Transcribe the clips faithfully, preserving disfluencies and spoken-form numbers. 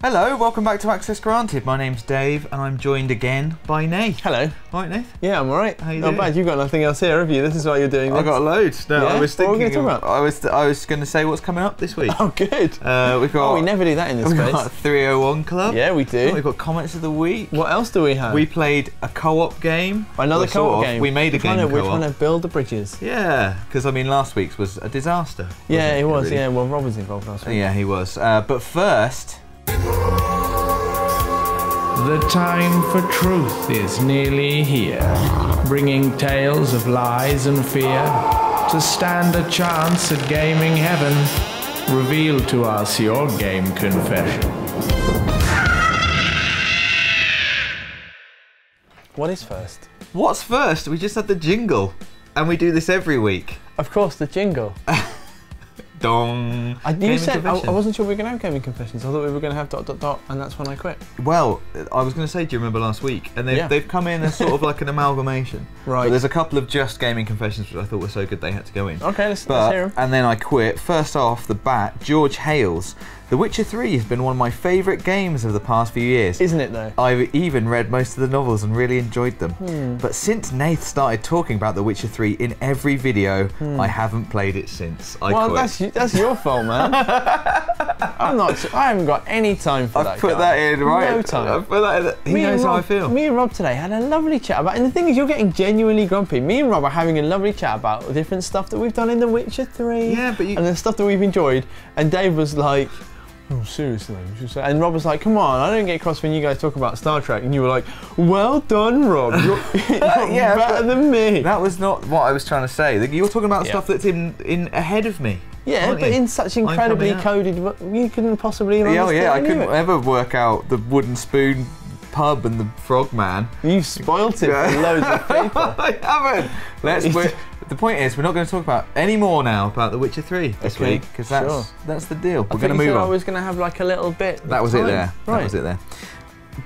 Hello, welcome back to Access Granted. My name's Dave, and I'm joined again by Nath. Hello. Alright, Nath? Yeah, I'm alright. How you doing? Not bad. You've got nothing else here, have you? This is why you're doing this. I've got loads. No, yeah? I was thinking. What are we gonna talk about? I was, I was going to say what's coming up this week. Oh, good. Uh, we've got. Oh, we never do that in this we've space. We've got three oh one Club. Yeah, we do. Oh, we've got comments of the week. What else do we have? We played a co-op game. Another well, co-op game. We made a we're game. Trying to, we're trying to build the bridges. Yeah, because I mean, last week's was a disaster. Yeah, it, it was. Really? Yeah, well, Rob was involved last week. Yeah, he was. Uh, but first. The time for truth is nearly here, bringing tales of lies and fear to stand a chance at gaming heaven. Reveal to us your game confession. What is first? What's first? We just had the jingle, and we do this every week. Of course, the jingle. Dong. I, you said, I, I wasn't sure we were going to have gaming confessions. I thought we were going to have dot dot dot, and that's when I quit. Well, I was going to say, do you remember last week? And they've, yeah. they've come in as sort of like an amalgamation. Right. But there's a couple of just gaming confessions which I thought were so good they had to go in. Okay, let's, but, let's hear them. And then I quit. First off the bat, George Hales. The Witcher three has been one of my favourite games of the past few years. Isn't it though? I've even read most of the novels and really enjoyed them. Hmm. But since Nath started talking about The Witcher three in every video, hmm. I haven't played it since. I well, quit. That's, that's your fault, man. I'm not, I haven't got any time for I've that I've put guy. That in, right? No time. I've put that in. He me knows Rob, how I feel. Me and Rob today had a lovely chat about, and the thing is, you're getting genuinely grumpy. Me and Rob are having a lovely chat about different stuff that we've done in The Witcher three. Yeah, but you... And the stuff that we've enjoyed, and Dave was like, oh, seriously. And Rob was like, come on, I don't get cross when you guys talk about Star Trek. And you were like, well done, Rob. You're, you're yeah, better than me. That was not what I was trying to say. You were talking about yeah. stuff that's in, in ahead of me. Yeah, but you? in such incredibly coded... You couldn't possibly even yeah, understand yeah, I couldn't it. ever work out the wooden spoon pub and the frog man. You've spoilt it for loads of people. I haven't. Let's move. The point is, we're not going to talk about any more now about The Witcher three this okay, week, because that's sure. that's the deal. We're going to move on. I was going to have like a little bit. That was time. it there. Right. That was it there.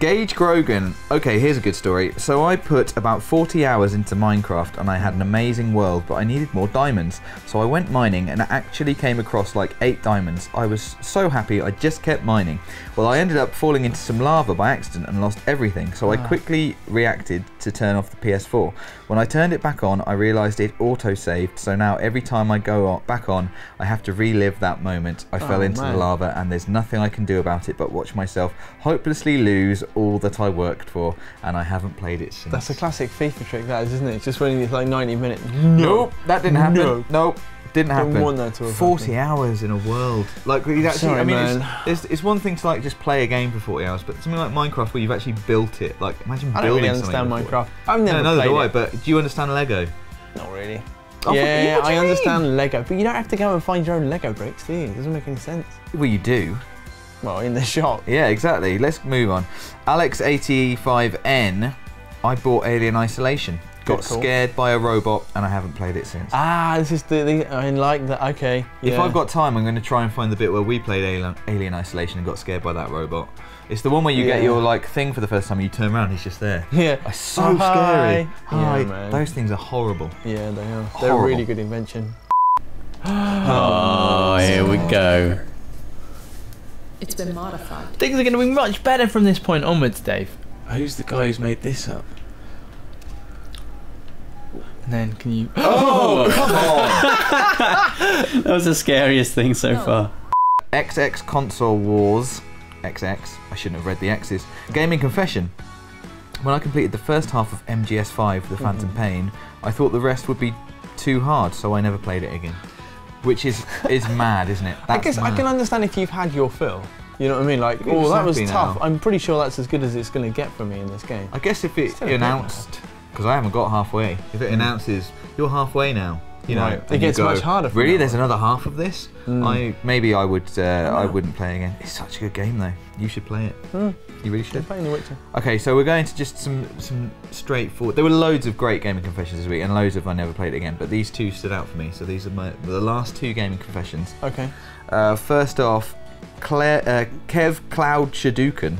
Gage Grogan. Okay, here's a good story. So I put about forty hours into Minecraft, and I had an amazing world, but I needed more diamonds. So I went mining, and I actually came across like eight diamonds. I was so happy, I just kept mining. Well, I ended up falling into some lava by accident and lost everything. So ah. I quickly reacted to turn off the P S four. When I turned it back on, I realised it auto-saved. So now every time I go on, back on, I have to relive that moment. I oh, fell into man. the lava, and there's nothing I can do about it but watch myself hopelessly lose all that I worked for, and I haven't played it since. That's a classic FIFA trick, that is, isn't it? Just when it's like ninety minutes. No, nope, that didn't happen. No. Nope, didn't happen. Don't want that to have forty hours in a world. Like, actually, sorry, I mean, it's, it's, it's one thing to like just play a game for forty hours, but something like Minecraft where you've actually built it. Like, imagine I building something. I don't really understand Minecraft. I've never no, played do I, it. But do you understand Lego? Not really. Oh, yeah, I mean? understand Lego, but you don't have to go and find your own Lego bricks, do you? It doesn't make any sense. Well, you do. Well, in the shop. Yeah, exactly. Let's move on. Alex eighty-five N, I bought Alien Isolation. Got scared by a robot, and I haven't played it since. Ah, this is the, the I mean, like that. Okay. Yeah. If I've got time, I'm going to try and find the bit where we played Alien, Alien Isolation and got scared by that robot. It's the one where you yeah. get your like thing for the first time, and you turn around, he's just there. Yeah. It's so oh, scary. Hi. Hi. Yeah, man. Those things are horrible. Yeah, they are. Horrible. They're a really good invention. Oh, here we go. It's been modified. Things are going to be much better from this point onwards, Dave. Who's the guy who's made this up? And then can you... Oh, oh come on! That was the scariest thing so no. far. X X Console Wars. X X. I shouldn't have read the X's. Gaming Confession. When I completed the first half of M G S five, The Phantom mm-hmm. Pain, I thought the rest would be too hard, so I never played it again. Which is is mad, isn't it? That's I guess mad. I can understand if you've had your fill. You know what I mean? Like, oh, that was tough. Now. I'm pretty sure that's as good as it's going to get for me in this game. I guess if it announced, because I haven't got halfway. If it announces you're halfway now, you right. know, it gets go, much harder. For really, there's another half of this. Mm. I maybe I would uh, yeah. I wouldn't play again. It's such a good game though. You should play it. Mm. You really should. I'm playing The Witcher. Okay, so we're going to just some some straightforward. There were loads of great gaming confessions this week, and loads of I never played it again. But these two stood out for me. So these are my the last two gaming confessions. Okay. Uh, first off, Claire, uh, Kev Cloud Shadukan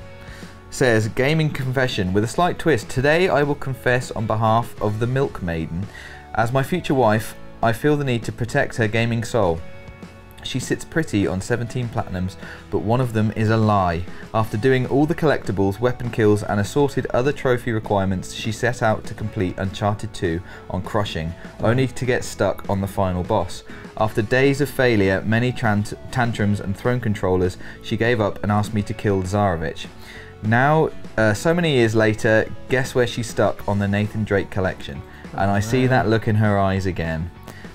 says, gaming confession with a slight twist. Today I will confess on behalf of the milk maiden, as my future wife. I feel the need to protect her gaming soul. She sits pretty on seventeen platinums, but one of them is a lie. After doing all the collectibles, weapon kills and assorted other trophy requirements, she set out to complete Uncharted two on crushing, only to get stuck on the final boss. After days of failure, many tant tantrums and throne controllers, she gave up and asked me to kill Zarovich. Now, uh, so many years later, guess where she's stuck on the Nathan Drake Collection? And I see that look in her eyes again.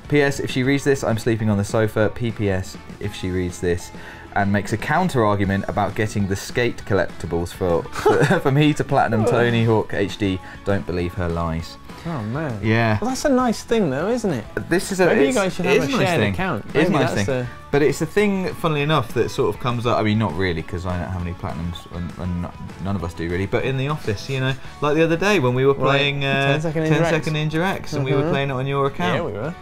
P S If she reads this, I'm sleeping on the sofa. P P S If she reads this and makes a counter argument about getting the skate collectibles for, for from me to platinum Tony Hawk H D, don't believe her lies. Oh man. Yeah. Well, that's a nice thing though, isn't it? This is a. Maybe you guys should have a shared nice thing. account. Maybe it is a nice thing. A... But it's a thing, funnily enough, that sort of comes up. I mean, not really, because I don't have any platinums, and, and not, none of us do really. But in the office, you know, like the other day when we were playing right. uh, Ten Second Ninja X, Second Ninja X and mm-hmm. we were playing it on your account. Yeah, we were.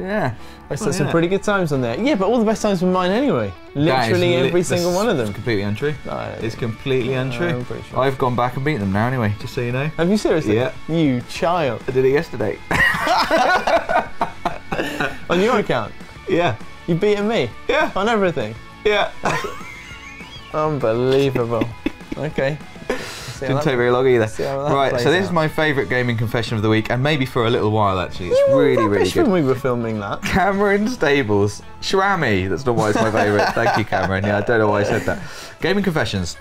Yeah. I well, had some yeah. pretty good times on there. Yeah, but all the best times were mine anyway. Literally li every single one of them. It's completely untrue. No, it's completely no, untrue. I'm pretty sure. I've gone back and beaten them now anyway, just so you know. Have you seriously? Yeah. You child. I did it yesterday. On your account? Yeah. You beaten me? Yeah. On everything? Yeah. Unbelievable. Okay. Didn't take very long either. Right, so this is my favourite gaming confession of the week, and maybe for a little while actually. It's really, really good. When we were filming that. Cameron Stables, Shrammy. That's not why it's my favourite. Thank you, Cameron. Yeah, I don't know why I said that. Gaming confessions.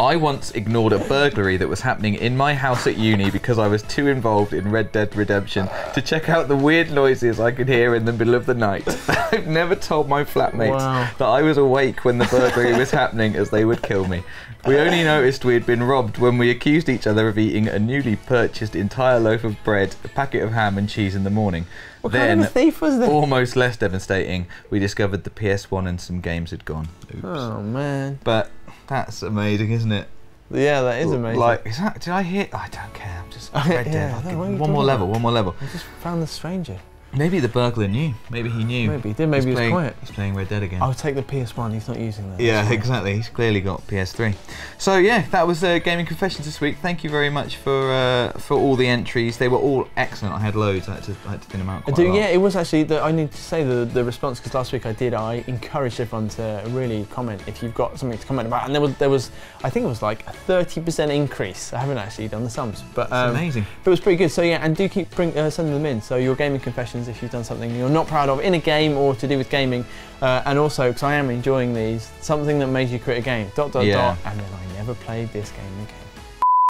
I once ignored a burglary that was happening in my house at uni because I was too involved in Red Dead Redemption to check out the weird noises I could hear in the middle of the night. I've never told my flatmates wow. that I was awake when the burglary was happening, as they would kill me. We only noticed we had been robbed when we accused each other of eating a newly purchased entire loaf of bread, a packet of ham and cheese in the morning. What then, kind of a thief was this? Almost less devastating, we discovered the P S one and some games had gone. Oops. Oh man. But that's amazing, isn't it? Yeah, that is amazing. Like, is that, did I hear? I don't care. I'm just I'm Red yeah, Dead. One more level. That? One more level. I just found the stranger. Maybe the burglar knew. Maybe he knew. Maybe he did. Maybe he's he was playing, quiet. He's playing Red Dead again. I'll take the P S one. He's not using that. Yeah, exactly. He's clearly got P S three. So yeah, that was uh, Gaming Confessions this week. Thank you very much for uh, for all the entries. They were all excellent. I had loads. I had to, I had to thin them out quite I do, a lot. Yeah, it was actually. The, I need to say the the response, because last week I did. I encouraged everyone to really comment if you've got something to comment about. And there was there was I think it was like a thirty percent increase. I haven't actually done the sums, but um, amazing. But it was pretty good. So yeah, and do keep bring, uh, sending them in. So your gaming confessions, if you've done something you're not proud of in a game or to do with gaming, uh, and also, because I am enjoying these, something that made you quit a game, dot dot yeah. dot, and then I never played this game again.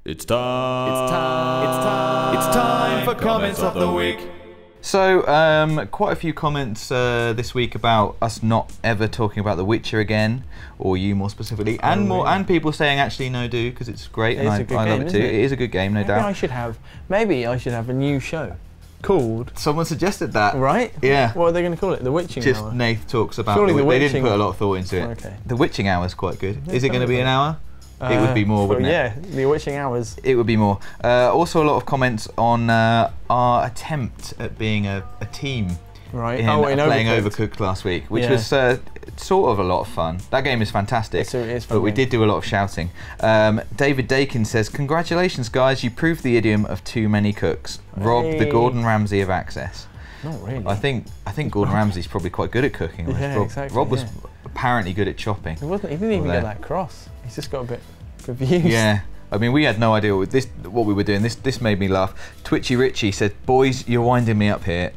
It's time, it's time, it's time, it's time for comments, comments of the week. So, um, quite a few comments uh, this week about us not ever talking about The Witcher again, or you more specifically, oh, and more, really? and people saying actually no do, because it's great, it and I, I game, love it too. It? it is a good game, no maybe doubt. I should have, maybe I should have a new show. Called? Someone suggested that. Right? Yeah. What are they going to call it? The Witching Just Hour? Just Nath talks about Surely the, the They didn't put a lot of thought into it. Okay. The Witching Hour is quite good. Yeah, is it going to be an hour? Uh, it would be more, wouldn't yeah, it? Yeah, The Witching Hours. It would be more. Uh, also a lot of comments on uh, our attempt at being a, a team. Right. In, oh, in playing Overcooked. Overcooked last week, which yeah. was uh, sort of a lot of fun. That game is fantastic, it's a, it's but we game. did do a lot of shouting. Um, David Dakin says, "Congratulations, guys! You proved the idiom of too many cooks. Hey. Rob the Gordon Ramsay of Access." Not really. I think I think Gordon Ramsay's probably quite good at cooking. Right? Yeah, Rob, exactly. Rob was yeah. apparently good at chopping. He wasn't. He didn't even get that cross. He's just got a bit confused. Yeah. I mean, we had no idea what this what we were doing. This this made me laugh. Twitchy Richie said, "Boys, you're winding me up here.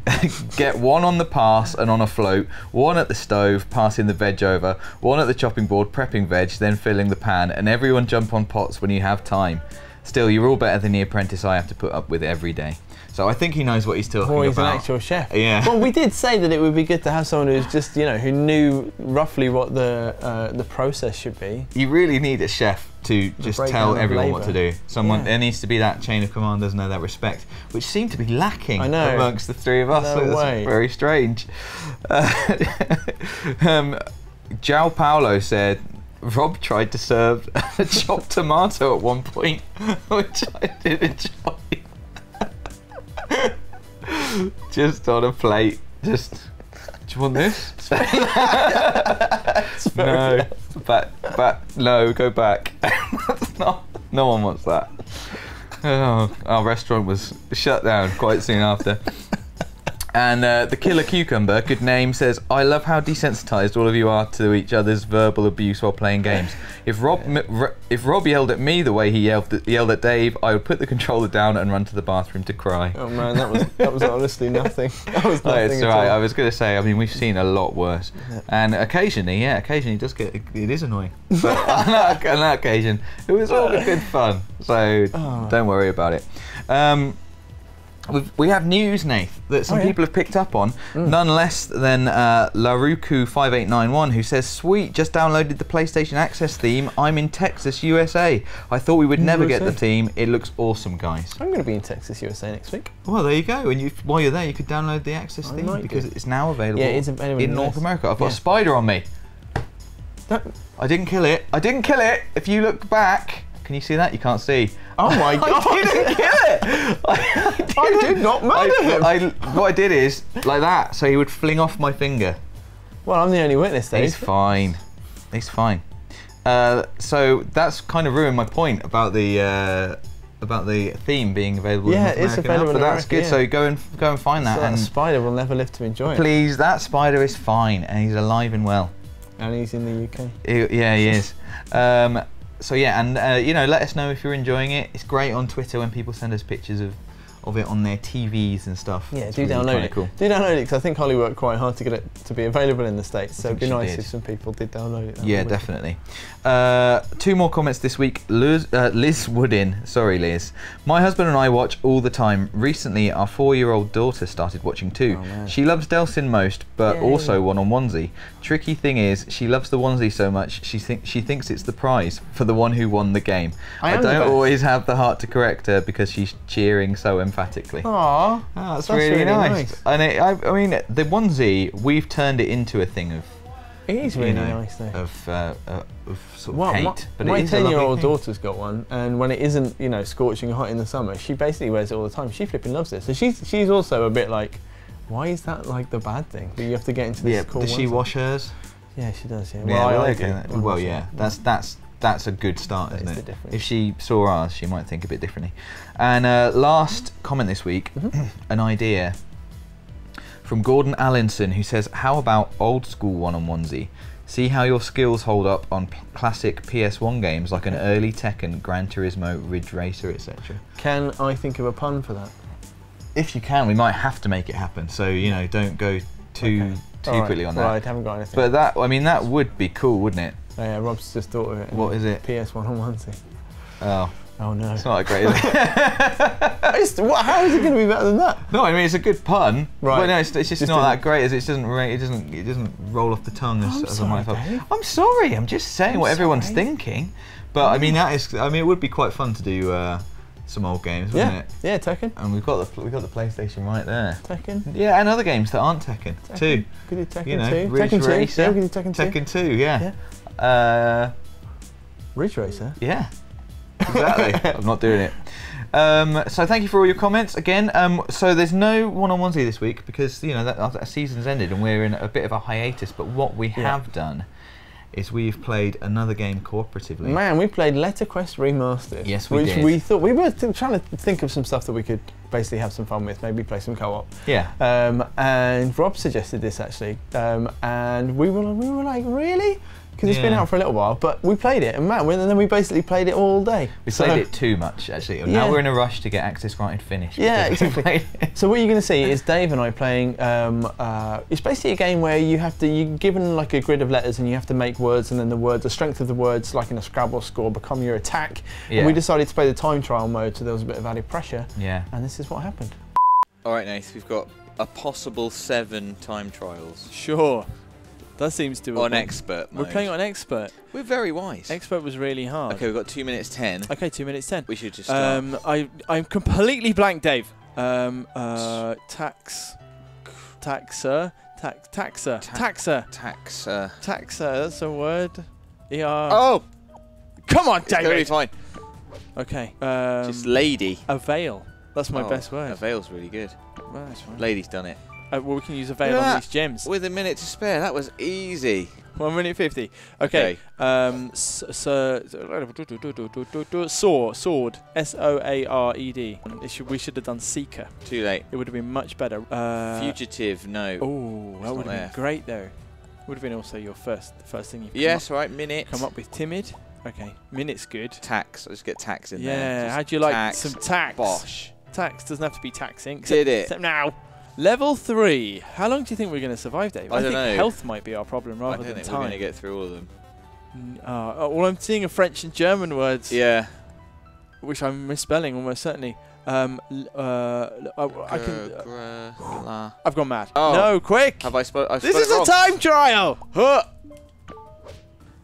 Get one on the pass and on a float, one at the stove, passing the veg over, one at the chopping board, prepping veg, then filling the pan, and everyone jump on pots when you have time. Still, you're all better than the apprentice I have to put up with every day." So I think he knows what he's talking about. Or he's an actual chef. Yeah. Well, we did say that it would be good to have someone who's just, you know, who knew roughly what the uh, the process should be. You really need a chef to the just tell everyone what to do. Someone yeah. there needs to be that chain of command, doesn't there, that respect, which seemed to be lacking I know. amongst the three of us. No so way. That's very strange. Uh, um, João Paulo said, "Rob tried to serve a chopped tomato at one point, which I did enjoy." Just on a plate. Just. Do you want this? No. Back. Back. No. Go back. That's not. No one wants that. Oh, our restaurant was shut down quite soon after. And uh, the Killer Cucumber, good name, says, I love how desensitized all of you are to each other's verbal abuse while playing games. If Rob if Rob yelled at me the way he yelled at, yelled at Dave, I would put the controller down and run to the bathroom to cry. Oh man, that was that was honestly nothing. That was nothing. Oh, it's right. I was going to say, I mean, we've seen a lot worse. Yeah. And occasionally, yeah, occasionally it does get, it is annoying. But on, that, on that occasion, it was all good fun. So oh. don't worry about it. Um, We've, we have news, Nath, that some oh, yeah. people have picked up on, mm. none less than uh, Laruku five eight nine one, who says, sweet, just downloaded the PlayStation Access theme. I'm in Texas, U S A. I thought we would never U S A. Get the theme. It looks awesome, guys. I'm going to be in Texas, U S A next week. Well, there you go. And you, while you're there, you could download the Access I theme because do. It's now available, yeah, it's available in North America. I've got yeah. a spider on me. That I didn't kill it. I didn't kill it. If you look back... Can you see that? You can't see. Oh my God! I didn't kill it. I, I, didn't. I did not murder I, him. I, I, what I did is like that, so he would fling off my finger. Well, I'm the only witness. There. He's fine. He's fine. Uh, so that's kind of ruined my point about the uh, about the theme being available. Yeah, in it's available. Now, but that's good. Yeah. So go and go and find that. So that and spider will never live to enjoy please, it. Please, that spider is fine, and he's alive and well. And he's in the U K. It, yeah, he is. Um, So yeah, and uh, you know, let us know if you're enjoying it. It's great on Twitter when people send us pictures of, of it on their T Vs and stuff. Yeah, do download it. Cool. Do download it because I think Holly worked quite hard to get it to be available in the States. So it'd be nice if some people did download it. Yeah, definitely. Uh, two more comments this week. Liz, uh, Liz Woodin, sorry Liz. My husband and I watch all the time. Recently, our four-year-old daughter started watching too. Oh, she loves Delsin most, but Yay. also One on Onesie. Tricky thing is, she loves the onesie so much she think she thinks it's the prize for the one who won the game. I, I don't always have the heart to correct her because she's cheering so emphatically. Emphatically. Aww, oh, that's, that's really, really nice. nice. And it, I, I mean, the onesie, we've turned it into a thing of. It is really know, nice though. Of, uh, uh, of sort well, of hate, my, but my ten-year-old daughter's got one, and when it isn't, you know, scorching hot in the summer, she basically wears it all the time. She flipping loves it. So she's she's also a bit like, why is that like the bad thing that you have to get into this? Yeah, cool does she wash hers? Yeah, she does. Yeah. Well, yeah, well, I like okay. it. Well, yeah, that's that's. That's a good start, that isn't is it? If she saw ours, she might think a bit differently. And uh, last comment this week, mm-hmm. an idea from Gordon Allinson, who says, how about old school one-on-onesie? See how your skills hold up on classic P S one games like an early Tekken, Gran Turismo, Ridge Racer, et cetera. Can I think of a pun for that? If you can, we might have to make it happen. So, you know, don't go too okay. too right. quickly on that. Right, haven't got anything. But that, I mean, that would be cool, wouldn't it? Oh yeah, Rob's just thought of it. What is it? P S one on one thing. Oh. Oh no. It's not a great thing. How is it going to be better than that? No, I mean, it's a good pun. Right. But no, it's, it's just, just not that great as it doesn't, it, doesn't, it doesn't roll off the tongue as, as sorry, I might have. I'm sorry, I'm just saying I'm what sorry. everyone's thinking. But I mean, that is, I mean, it would be quite fun to do uh, some old games, wouldn't yeah. it? Yeah, Tekken. And we've got the we've got the PlayStation right there. Tekken. Yeah, and other games that aren't Tekken, Tekken. too. Could do Tekken you know, two. Ridge Tekken Racer. two. Yeah, we could do Tekken two. Tekken two, yeah. yeah. Uh, Ridge Racer. Yeah. Exactly. I'm not doing it. Um, so thank you for all your comments again. Um, so there's no one-on-onesie this week because you know that our season's ended and we're in a bit of a hiatus. But what we yeah. have done. is we've played another game cooperatively. Man, we played Letter Quest Remastered. Yes, we which did. Which we thought we were trying to think of some stuff that we could basically have some fun with, maybe play some co-op. Yeah. Um, and Rob suggested this actually, um, and we were we were like, really? Because it's yeah. been out for a little while, but we played it, and Matt, and then we basically played it all day. We so played it too much, actually. Yeah. Now we're in a rush to get Access Granted finished. Yeah, exactly. So what you're going to see is Dave and I playing. Um, uh, it's basically a game where you have to you're given like a grid of letters, and you have to make words, and then the words, the strength of the words, like in a Scrabble score, become your attack. Yeah. And we decided to play the time trial mode, so there was a bit of added pressure. Yeah. And this is what happened. All right, Nath, we've got a possible seven time trials. Sure. That seems to on expert mode. We're playing on expert. We're very wise. Expert was really hard. Okay, we've got two minutes ten. Okay, two minutes ten. We should just start. Um, I, I'm completely blank, Dave. Um, uh, tax, taxer, tax, taxer, taxer, taxer, taxer. That's a word. E R. Oh, come on, David. It's gonna be fine. Okay. Um, just lady. A veil. That's my oh, best word. A veil's really good. Well, that's fine. Lady's done it. Uh, well, we can use a veil on these gems. With a minute to spare, that was easy. one minute fifty. Okay. okay. Um, so, so, saw, sword. S O A R E D. It should, we should have done Seeker. Too late. It would have been much better. Uh, Fugitive, no. Oh, that would have been great, though. Would have been also your first first thing you've Yes, come up, right, minute. Come up with timid. Okay, minute's good. Tax, let's get tax in yeah, there. Yeah, how'd you like tax, some tax? Bosh. Tax doesn't have to be taxing. Except, Did it. Except now. Level three. How long do you think we're going to survive, Dave? I, I don't think know. Health might be our problem rather than time. I don't think time. We're going to get through all of them. Uh, well, I'm seeing a French and German words. Yeah. Which I'm misspelling almost certainly. Um, uh, I, I can, uh, I've gone mad. Oh. No, quick! Have I spelled it This is wrong. a time trial! Huh.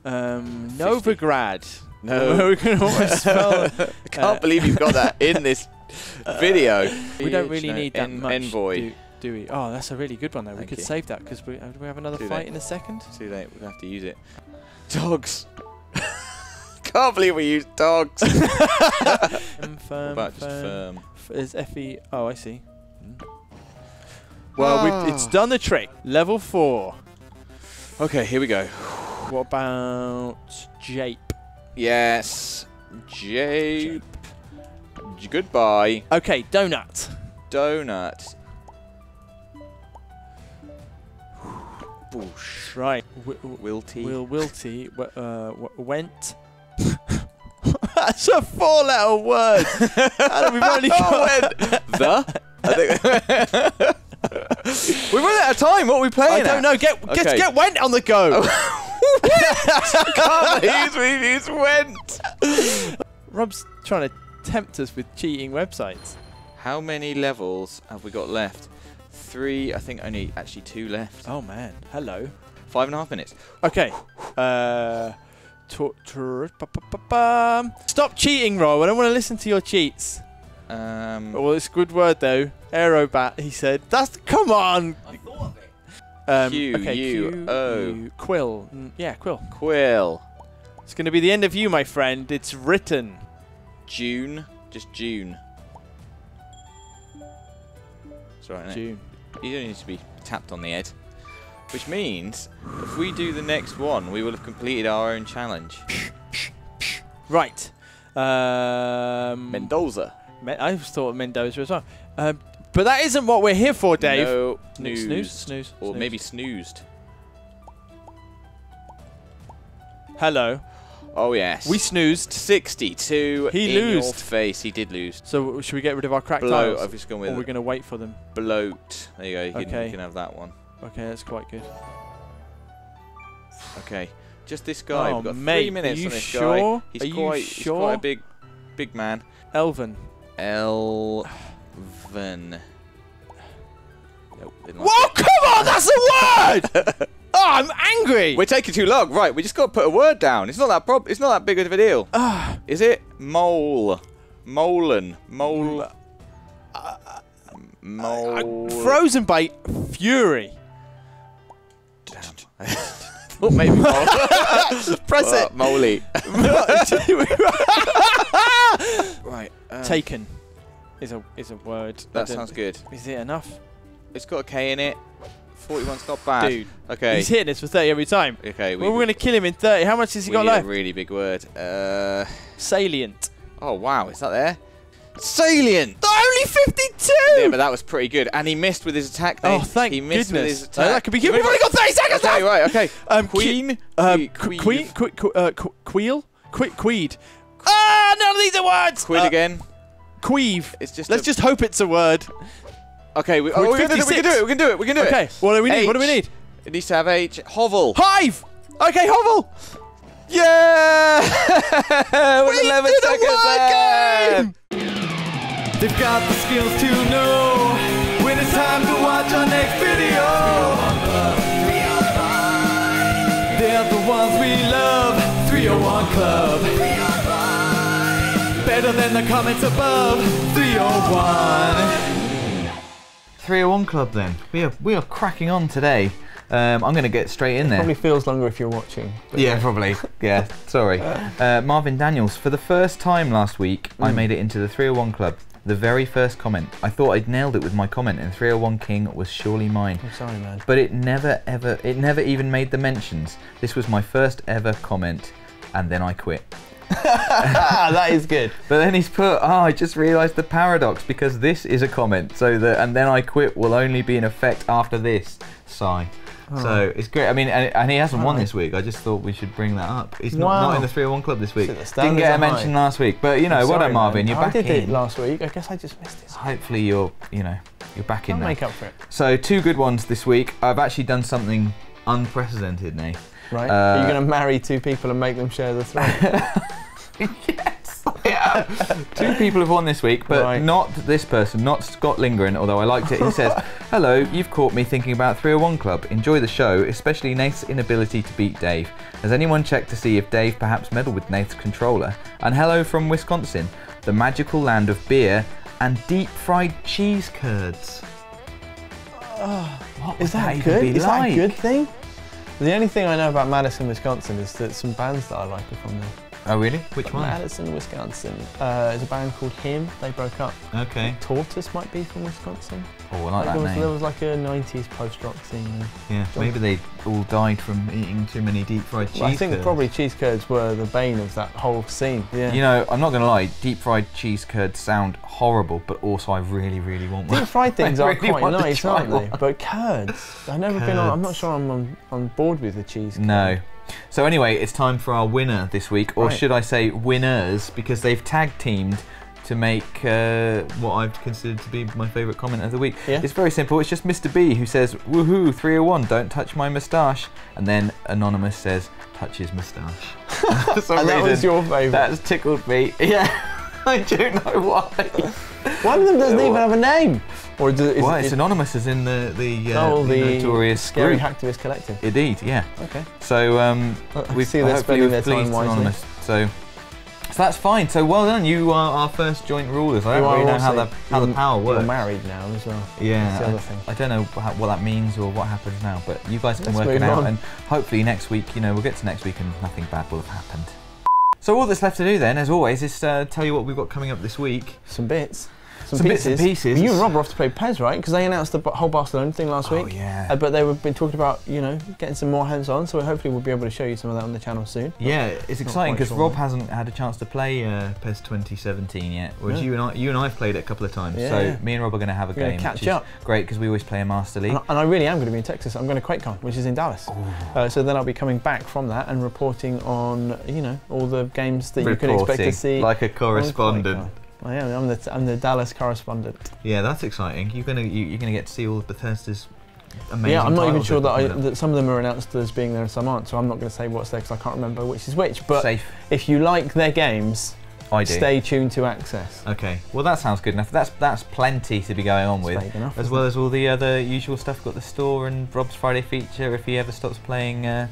Um, Novigrad. No. We're going to almost spell it. I can't uh, believe you've got that in this video. We don't really no. need that en much, envoy. Do, do we? Oh, that's a really good one, though. Thank we could you. save that, because we, uh, we have another Too fight late. in a second. Too late. We're going to have to use it. Dogs! Can't believe we use dogs. firm, firm, about just firm. There's F E. Oh, I see. Mm. Well, oh. we've, it's done the trick. Level four. Okay, here we go. What about Jape? Yes, Jape. Jape. Goodbye. Okay, donut. Donut. Boosh. Right. Wilty. Will Wilty. Uh, went. That's a four-letter word. And we've only got the. I think we're running out of time. What are we playing? I don't at? know. Get okay. get get went on the go. Can't use we use went. Rob's trying to tempt us with cheating websites. How many levels have we got left? Three. I think only actually two left. Oh man. Hello. Five and a half minutes. Okay. Uh. Stop cheating, Rob. I don't want to listen to your cheats. Um, well, it's a good word, though. Aerobat, he said. That's... Come on! I thought of it. Um, Q, okay, U, Q, O. U, quill. Mm, yeah, quill. Quill. It's going to be the end of you, my friend. It's written. June. Just June. It's all right, isn't June. It? You don't need to be tapped on the head. Which means, if we do the next one, we will have completed our own challenge. Right. Um, Mendoza. Me I thought of Mendoza as well. Um, but that isn't what we're here for, Dave. No. Snoozed. Snooze, snooze, or snooze. maybe snoozed. Hello. Oh, yes. We snoozed. sixty-two. He in losed. Your face. He did lose. So, should we get rid of our cracked tiles? I've just gone with or it. Or we're going to wait for them? Bloat. There you go. You, okay. can, you can have that one. Okay, that's quite good. Okay, just this guy. Oh, We've got mate, three minutes are you on this sure? guy. He's are quite, you sure? he's quite a big, big man. Elvin. Elvin. Nope, didn't like Whoa! It. Come on, that's a word! Oh, I'm angry. We're taking too long. Right, we just got to put a word down. It's not that prob. It's not that big of a deal. Uh, Is it mole? Molen. Mole. Uh, mole. I'm frozen by fury. Oh, maybe mole. Just press oh, it. Moley. Right. Um, Taken is a is a word. That sounds good. Is it enough? It's got a K in it. forty-one's not bad. Dude. Okay. He's hitting us for thirty every time. Okay. We well, we're gonna kill him in thirty. How much has he we got left? A really big word. Uh. Salient. Oh wow, is that there? Salient. Only fifty-two. Yeah, but that was pretty good, and he missed with his attack. Then. Oh, thank he missed goodness! With his attack. Uh, that could be good. We've only got thirty seconds left. Okay, right, okay. Um, queen, um, queen, queen, queen, uh, queel, queen, queed. Ah, none of these are words. Quid uh, again. Queeve. It's just. Let's just hope it's a word. Okay, we, oh, we, can do it, we can do it. We can do it. We can do it. Okay. What do we need? H. What do we need? It needs to have H. Hovel. Hive. Okay, hovel. Yeah. With we eleven did seconds left. They've got the skills to know when it's time to watch our next video. three oh one Club, three oh five. They're the ones we love. three oh one Club, three oh five. Better than the comments above. three oh one. three oh one Club then. We are we are cracking on today. Um, I'm going to get straight in there. It probably feels longer if you're watching. Yeah, yeah, probably. Yeah, sorry. Uh, Marvin Daniels, for the first time last week, mm. I made it into the three oh one Club. The very first comment. I thought I'd nailed it with my comment, and three oh one King was surely mine. I'm sorry, man. But it never ever, it never even made the mentions. This was my first ever comment, and then I quit. That is good. But then he's put, oh, I just realised the paradox, because this is a comment, so the and then I quit will only be in effect after this. Sigh. Oh. So it's great. I mean, and, and he hasn't oh. won this week. I just thought we should bring that up. He's wow. not, not in the three oh one club this week. Didn't get a mention last week, but you know, I'm sorry, what up, Marvin? Man. You're back in. I did in. it last week. I guess I just missed it. Hopefully, you're you know you're back I'll in. I'll make up for it. So two good ones this week. I've actually done something unprecedented, Nate. Right? Uh, Are you going to marry two people and make them share the throne? Yes! Yeah. Two people have won this week, but right. not this person, not Scott Lingren, although I liked it. He says, hello, you've caught me thinking about three oh one Club. Enjoy the show, especially Nath's inability to beat Dave. Has anyone checked to see if Dave perhaps meddled with Nath's controller? And hello from Wisconsin, the magical land of beer and deep-fried cheese curds. Oh, what was is that, that good? Even be is like? that a good thing? The only thing I know about Madison, Wisconsin is that some bands that I like are from there. Oh really? Which from one? Madison, Wisconsin. Uh, it's a band called Him. They broke up. Okay. Tortoise might be from Wisconsin. Oh, I like that was, name. There was like a nineties post-rock scene. Yeah, John. Maybe they all died from eating too many deep-fried cheese well, I think curds. probably cheese curds were the bane of that whole scene. Yeah. You know, I'm not going to lie, deep-fried cheese curds sound horrible, but also I really, really want one. Deep-fried things are really quite nice, aren't they? One. But curds, I've never curds. been on, I'm not sure I'm on, on board with the cheese curd. No. So anyway, it's time for our winner this week, or right. should I say winners, because they've tag-teamed to make uh, what I've considered to be my favourite comment of the week. Yeah. It's very simple, it's just Mister B who says, woohoo, three oh one, don't touch my moustache. And then Anonymous says, touch his moustache. And reason, that was your favourite. That's tickled me. Yeah. I don't know why. One of them doesn't even have a name. Or does, is, well, it's it, anonymous as in the the, uh, oh, the, the notorious scary group. hacktivist collective. Indeed, yeah. Okay. So um, we see they're spending their time wisely. Anonymous. So, so that's fine. So well done. You are our first joint rulers. I don't really know how the how the power works. You're married now as well. Yeah. That's the other thing. I don't know how, what that means or what happens now, but you guys can work it out. And hopefully next week, you know, we'll get to next week and nothing bad will have happened. So all that's left to do then, as always, is uh, tell you what we've got coming up this week. Some bits. Some, some pieces. bits and pieces. Well, you and Rob are off to play P E S, right? Because they announced the whole Barcelona thing last oh, week. Oh, yeah. Uh, but they were been talking about, you know, getting some more hands-on, so hopefully we'll be able to show you some of that on the channel soon. Yeah, but it's exciting because sure Rob hasn't had a chance to play uh, P E S twenty seventeen yet, whereas no. you and I, you and I have played it a couple of times, yeah, so yeah. me and Rob are going to have a We're game, catch which is up. great because we always play a Master League. And I, and I really am going to be in Texas. I'm going to QuakeCon, which is in Dallas. Uh, so then I'll be coming back from that and reporting on, you know, all the games that reporting, you could expect to see. Like a correspondent. I am. I'm the t I'm the Dallas correspondent. Yeah, that's exciting. You're gonna you, you're gonna get to see all of Bethesda's amazing. Yeah, I'm not even sure that, I, that some of them are announced as being there and some aren't. So I'm not gonna say what's there because I can't remember which is which. But Safe. if you like their games, I do. Stay tuned to Access. Okay. Well, that sounds good enough. That's that's plenty to be going on that's with, enough, as well it? as all the other usual stuff. We've got the store and Rob's Friday feature if he ever stops playing uh,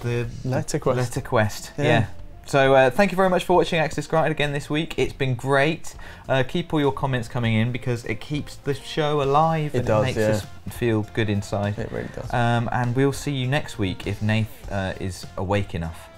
the Letter Quest. Letter Quest. Yeah. yeah. So uh, thank you very much for watching Access Granted again this week. It's been great. Uh, keep all your comments coming in because it keeps the show alive. It and does, It makes yeah. us feel good inside. It really does. Um, and we'll see you next week if Nath uh, is awake enough.